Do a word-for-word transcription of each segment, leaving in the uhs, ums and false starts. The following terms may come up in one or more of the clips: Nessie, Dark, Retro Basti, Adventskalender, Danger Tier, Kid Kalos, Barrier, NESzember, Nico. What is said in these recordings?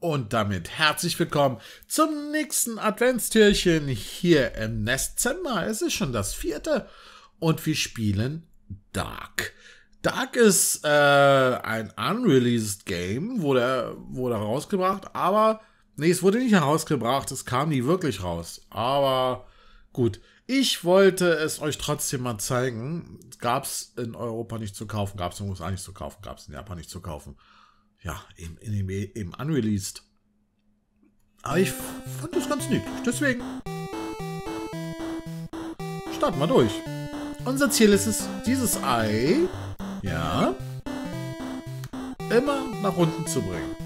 Und damit herzlich willkommen zum nächsten Adventstürchen hier im NESzember. Es ist schon das vierte und wir spielen Dark. Dark ist äh, ein unreleased Game, wurde, wurde rausgebracht, aber nee, es wurde nicht herausgebracht, es kam nie wirklich raus. Aber gut, ich wollte es euch trotzdem mal zeigen. Gab es in Europa nicht zu kaufen, gab es in den U S A nicht zu kaufen, gab es in Japan nicht zu kaufen. Ja, eben, eben, eben unreleased. Aber ich fand das ganz nett. Deswegen starten wir durch. Unser Ziel ist es, dieses Ei, ja, immer nach unten zu bringen.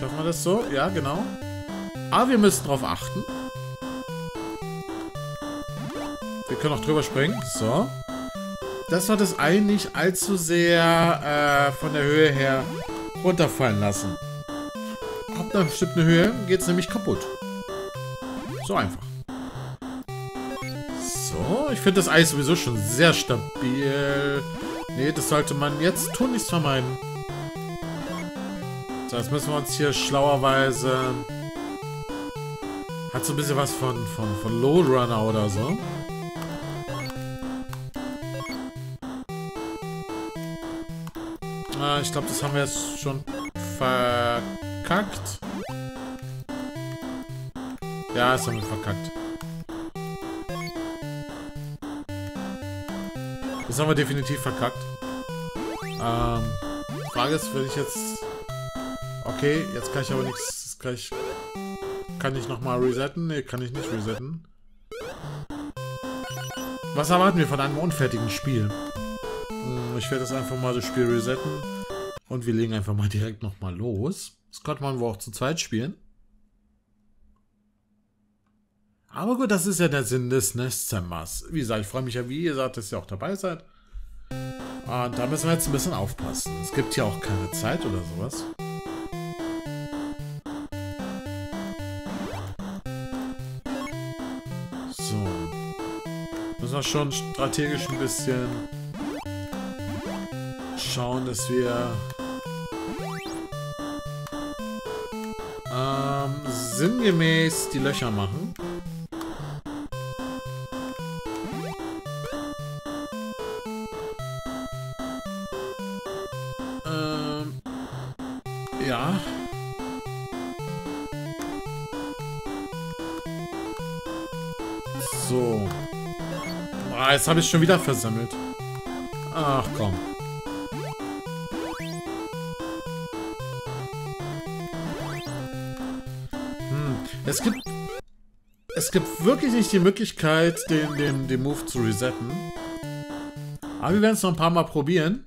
Schaffen wir das so? Ja, genau. Aber wir müssen darauf achten. Wir können auch drüber springen. So. Das war das Ei nicht allzu sehr äh, von der Höhe her runterfallen lassen. Ab einer bestimmten Höhe geht es nämlich kaputt. So einfach. So, ich finde das Ei sowieso schon sehr stabil. Nee, das sollte man jetzt tun, nichts vermeiden. So, jetzt müssen wir uns hier schlauerweise... Hat so ein bisschen was von, von, von Loadrunner oder so. Ich glaube, das haben wir jetzt schon verkackt. Ja, das haben wir verkackt. Das haben wir definitiv verkackt. Ähm, Frage ist, will ich jetzt... Okay, jetzt kann ich aber nichts... Kann ich, kann ich nochmal resetten? Ne, kann ich nicht resetten. Was erwarten wir von einem unfertigen Spiel? Ich werde das einfach mal das Spiel resetten. Und wir legen einfach mal direkt nochmal los. Das konnte man wohl auch zu zweit spielen. Aber gut, das ist ja der Sinn des NESzembers. Wie gesagt, ich freue mich ja, wie ihr sagt, dass ihr auch dabei seid. Und da müssen wir jetzt ein bisschen aufpassen. Es gibt ja auch keine Zeit oder sowas. So. Müssen wir schon strategisch ein bisschen... schauen, dass wir ähm, sinngemäß die Löcher machen. Ähm, ja. So. Ah, jetzt habe ich schon wieder versammelt. Ach komm. Es gibt, es gibt wirklich nicht die Möglichkeit, den, den, den Move zu resetten. Aber wir werden es noch ein paar Mal probieren.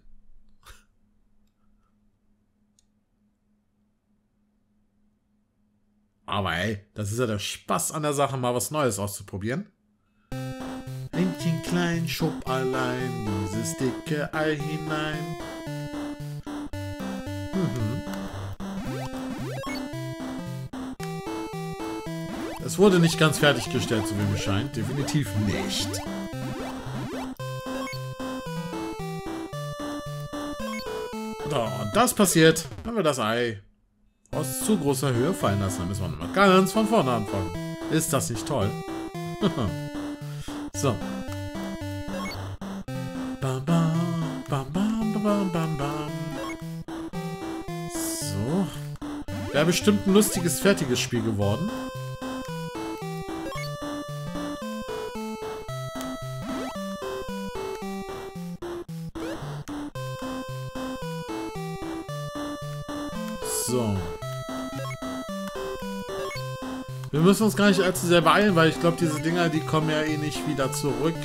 Aber ey, das ist ja der Spaß an der Sache, mal was Neues auszuprobieren. Entchen klein, schub allein, dieses dicke Ei hinein. Es wurde nicht ganz fertiggestellt, so wie mir scheint. Definitiv nicht. So, und das passiert, wenn wir das Ei aus zu großer Höhe fallen lassen. Dann müssen wir nochmal ganz von vorne anfangen. Ist das nicht toll? So. Bam, bam, bam, bam, bam, bam, bam. So. Wäre bestimmt ein lustiges, fertiges Spiel geworden. So. Wir müssen uns gar nicht allzu sehr beeilen, weil ich glaube, diese Dinger, die kommen ja eh nicht wieder zurück.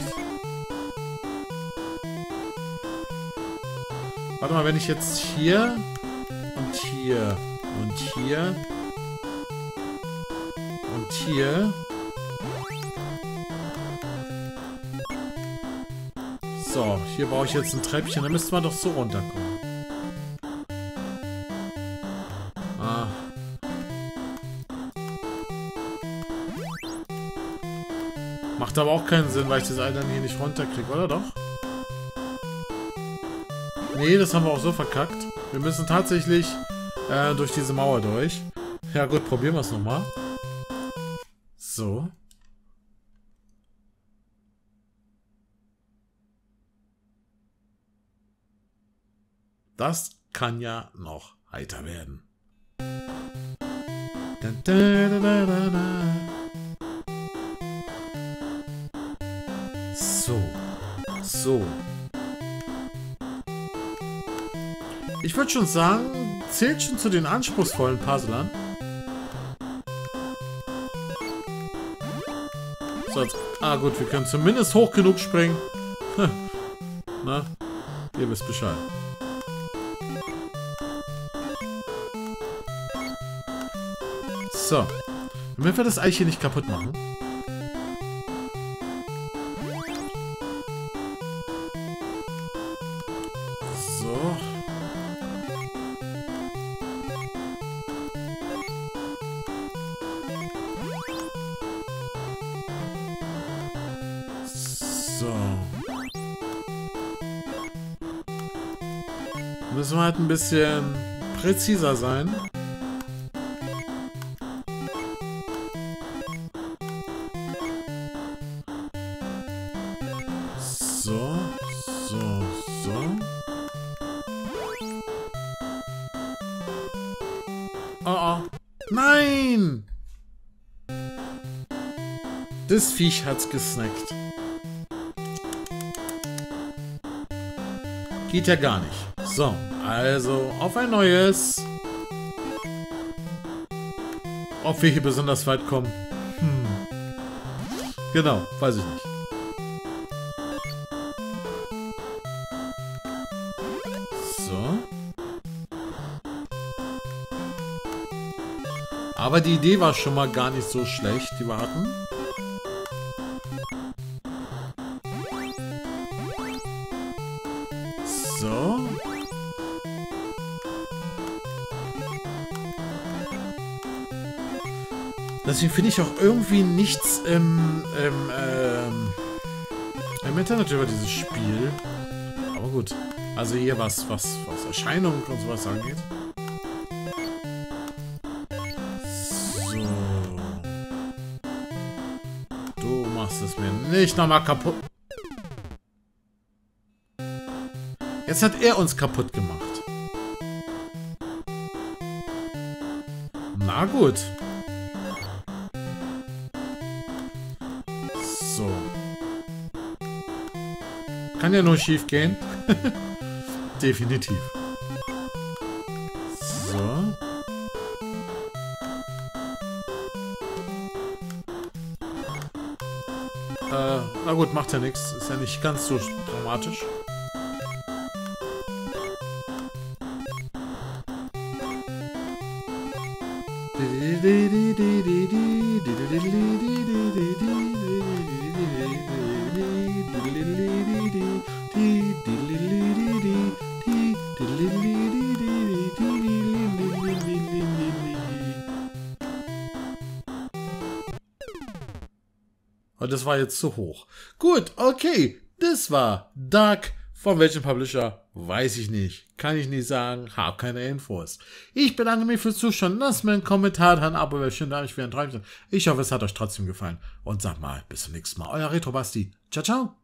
Warte mal, wenn ich jetzt hier und hier und hier und hier. So, hier brauche ich jetzt ein Treppchen, dann müssten wir doch so runterkommen. Macht aber auch keinen Sinn, weil ich das Ei dann hier nicht runterkriege, oder doch? Nee, das haben wir auch so verkackt. Wir müssen tatsächlich äh, durch diese Mauer durch. Ja gut, probieren wir es nochmal. So. Das kann ja noch heiter werden. So. So. Ich würde schon sagen, zählt schon zu den anspruchsvollen Puzzlern. So, jetzt, ah gut, wir können zumindest hoch genug springen. Na, ihr wisst Bescheid. So, damit wir das Ei hier nicht kaputt machen. So. So. Müssen wir halt ein bisschen präziser sein. So, so, so. Oh, oh. Nein! Das Viech hat's gesnackt. Geht ja gar nicht. So, also auf ein neues. Ob wir hier besonders weit kommen? Hm. Genau, weiß ich nicht. Aber die Idee war schon mal gar nicht so schlecht, die wir hatten. So. Deswegen finde ich auch irgendwie nichts im, im, ähm, im Internet über dieses Spiel. Aber gut. Also hier was, was, was Erscheinung und sowas angeht. Das mir nicht nochmal kaputt. Jetzt hat er uns kaputt gemacht. Na gut. So. Kann ja nur schief gehen. Definitiv. So. Äh, na gut, macht ja nichts. Ist ja nicht ganz so dramatisch. Und das war jetzt zu hoch. Gut, okay. Das war Dark. Von welchem Publisher? Weiß ich nicht. Kann ich nicht sagen. Hab keine Infos. Ich bedanke mich fürs Zuschauen. Lasst mir einen Kommentar da, ein Abo, wäre schön, da ich wieder ein Träumchen. Ich hoffe, es hat euch trotzdem gefallen. Und sagt mal, bis zum nächsten Mal. Euer Retro Basti. Ciao, ciao.